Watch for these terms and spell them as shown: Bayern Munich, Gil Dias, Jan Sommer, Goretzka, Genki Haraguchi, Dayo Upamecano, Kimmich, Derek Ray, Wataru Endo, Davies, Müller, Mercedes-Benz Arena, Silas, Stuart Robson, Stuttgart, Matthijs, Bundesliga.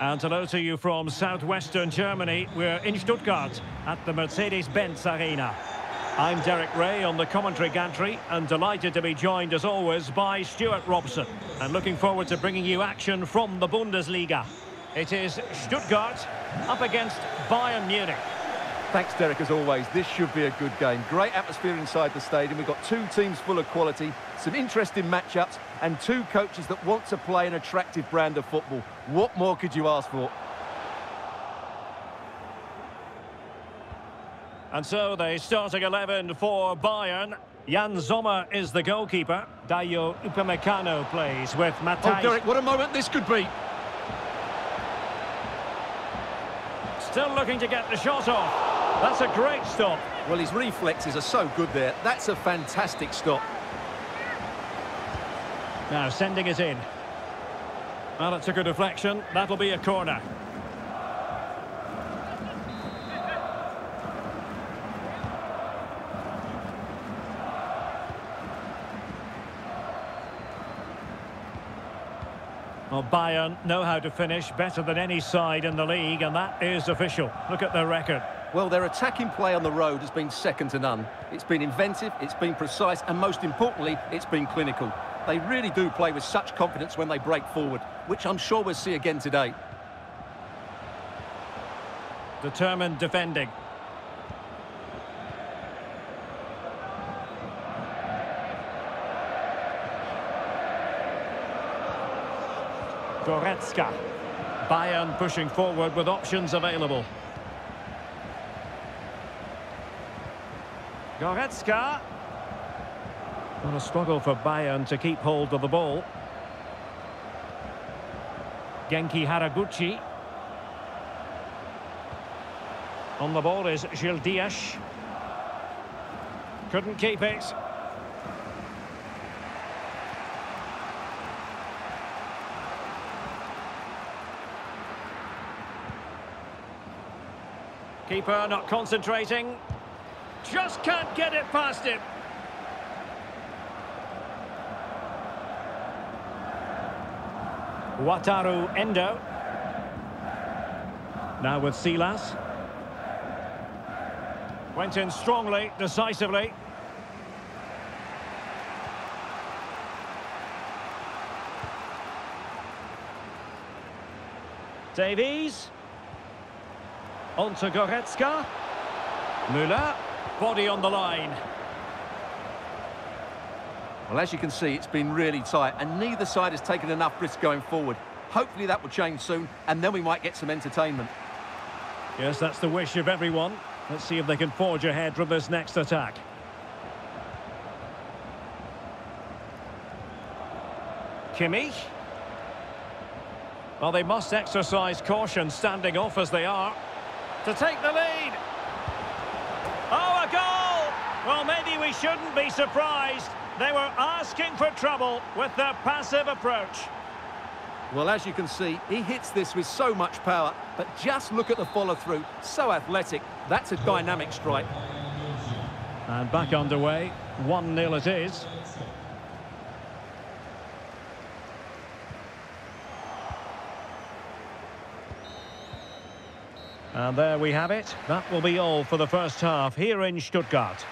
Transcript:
And hello to you from southwestern Germany. We're in Stuttgart at the Mercedes-Benz Arena. I'm Derek Ray on the commentary gantry and delighted to be joined as always by Stuart Robson. And looking forward to bringing you action from the Bundesliga. It is Stuttgart up against Bayern Munich. Thanks, Derek, as always. This should be a good game. Great atmosphere inside the stadium. We've got two teams full of quality, some interesting matchups, and two coaches that want to play an attractive brand of football. What more could you ask for? And so the starting 11 for Bayern. Jan Sommer is the goalkeeper. Dayo Upamecano plays with Matthijs. Oh, Derek, what a moment this could be. Still looking to get the shot off. That's a great stop. Well, his reflexes are so good there. That's a fantastic stop. Now sending it in. Well, that's a good deflection. That'll be a corner. Well, Bayern know how to finish better than any side in the league, and that is official. Look at their record. Well, their attacking play on the road has been second to none. It's been inventive, it's been precise, and most importantly, it's been clinical. They really do play with such confidence when they break forward, which I'm sure we'll see again today. Determined defending. Goretzka. Bayern pushing forward with options available. Goretzka. What a struggle for Bayern to keep hold of the ball. Genki Haraguchi. On the ball is Gil Dias. Couldn't keep it. Keeper not concentrating. Just can't get it past him. Wataru Endo. Now with Silas. Went in strongly, decisively. Davies. On to Goretzka. Müller. Body on the line. Well, as you can see, it's been really tight, and neither side has taken enough risk going forward. Hopefully that will change soon, and then we might get some entertainment. Yes, that's the wish of everyone. Let's see if they can forge ahead from this next attack. Kimmich. Well, they must exercise caution standing off as they are. To take the lead. Oh, a goal! Well, maybe we shouldn't be surprised. They were asking for trouble with their passive approach. Well, as you can see, he hits this with so much power, but just look at the follow-through. So athletic. That's a dynamic strike. And back underway. 1-0 it is. And there we have it. That will be all for the first half here in Stuttgart.